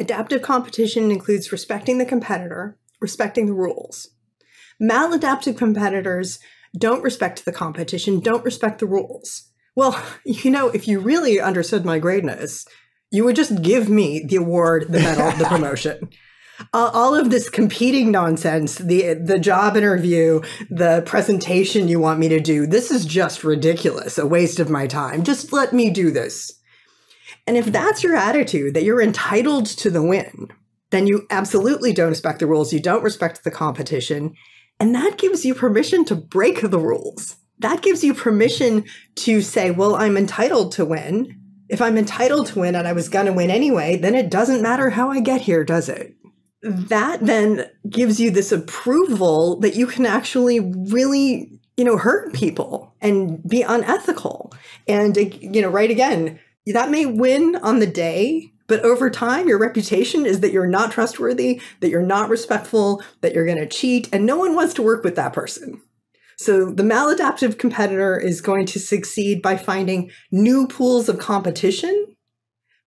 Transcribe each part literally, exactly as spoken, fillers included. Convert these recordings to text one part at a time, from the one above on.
Adaptive competition includes respecting the competitor, respecting the rules. Maladaptive competitors don't respect the competition, don't respect the rules. Well, you know, if you really understood my greatness, you would just give me the award, the medal, the promotion. Uh, all of this competing nonsense, the the job interview, the presentation you want me to do, this is just ridiculous, a waste of my time. Just let me do this. And if that's your attitude, that you're entitled to the win, then you absolutely don't respect the rules, you don't respect the competition, and that gives you permission to break the rules. That gives you permission to say, well, I'm entitled to win. If I'm entitled to win and I was going to win anyway, then it doesn't matter how I get here, does it? That then gives you this approval that you can actually really, you know, hurt people and be unethical. And, you know, right again, that may win on the day, but over time, your reputation is that you're not trustworthy, that you're not respectful, that you're going to cheat, and no one wants to work with that person. So the maladaptive competitor is going to succeed by finding new pools of competition,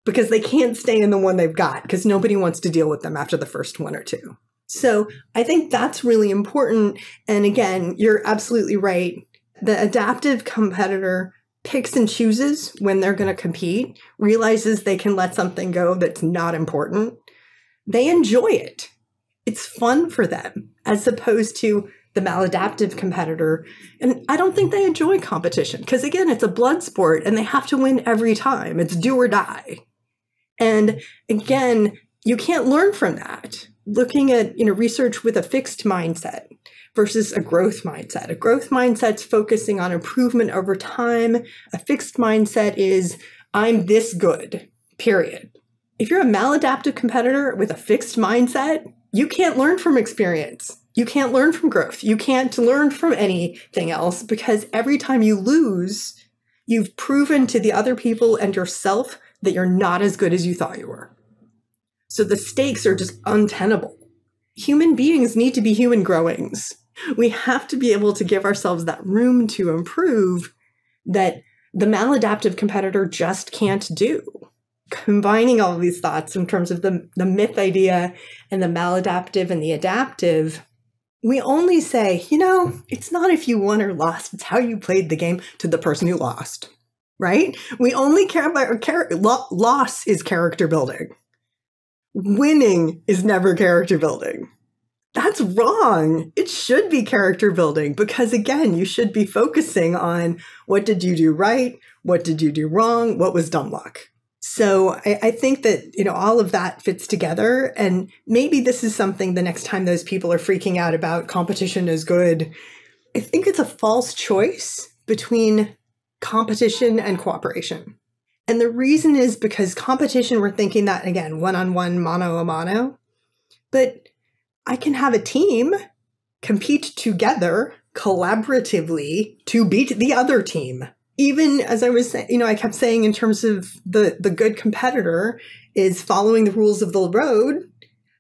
because they can't stay in the one they've got because nobody wants to deal with them after the first one or two. So I think that's really important. And again, you're absolutely right. The adaptive competitor picks and chooses when they're going to compete, realizes they can let something go that's not important. They enjoy it. It's fun for them, as opposed to the maladaptive competitor. And I don't think they enjoy competition because, again, it's a blood sport and they have to win every time. It's do or die. And again, you can't learn from that. Looking at, you know, research with a fixed mindset versus a growth mindset. A growth mindset's focusing on improvement over time. A fixed mindset is, I'm this good, period. If you're a maladaptive competitor with a fixed mindset, you can't learn from experience. You can't learn from growth. You can't learn from anything else because every time you lose, you've proven to the other people and yourself that you're not as good as you thought you were. So the stakes are just untenable. Human beings need to be human growings. We have to be able to give ourselves that room to improve that the maladaptive competitor just can't do. Combining all of these thoughts in terms of the, the myth idea and the maladaptive and the adaptive, we only say, you know, it's not if you won or lost, it's how you played the game to the person who lost, right? We only care about, care, lo- loss is character building. Winning is never character building. That's wrong. It should be character building because, again, you should be focusing on what did you do right? What did you do wrong? What was dumb luck? So I, I think that, you know, all of that fits together. And maybe this is something the next time those people are freaking out about competition is good. I think it's a false choice between competition and cooperation. And the reason is because competition, we're thinking that, again, one-on-one, mano-a-mano. But I can have a team compete together collaboratively to beat the other team. Even as I was saying, you know, I kept saying in terms of the, the good competitor is following the rules of the road.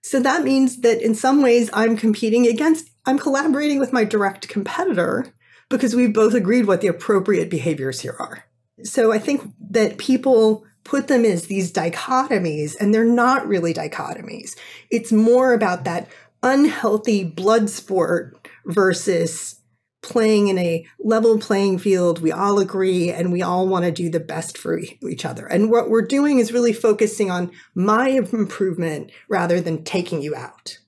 So that means that in some ways I'm competing against, I'm collaborating with my direct competitor because we've both agreed what the appropriate behaviors here are. So I think that people put them as these dichotomies and they're not really dichotomies. It's more about that unhealthy blood sport versus playing in a level playing field, we all agree, and we all want to do the best for each other. And what we're doing is really focusing on my improvement rather than taking you out.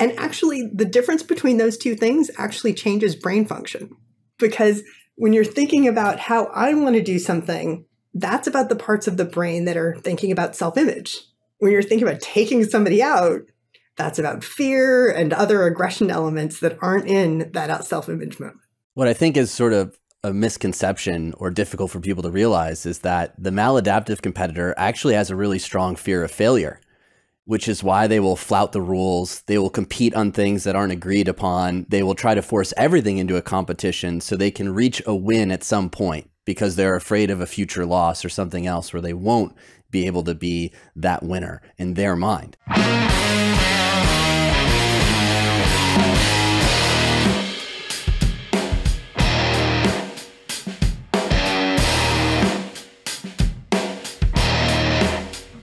And actually, the difference between those two things actually changes brain function. Because when you're thinking about how I want to do something, that's about the parts of the brain that are thinking about self-image. When you're thinking about taking somebody out, that's about fear and other aggression elements that aren't in that self-image moment. What I think is sort of a misconception or difficult for people to realize is that the maladaptive competitor actually has a really strong fear of failure, which is why they will flout the rules. They will compete on things that aren't agreed upon. They will try to force everything into a competition so they can reach a win at some point because they're afraid of a future loss or something else where they won't be able to be that winner in their mind. We'll be right back.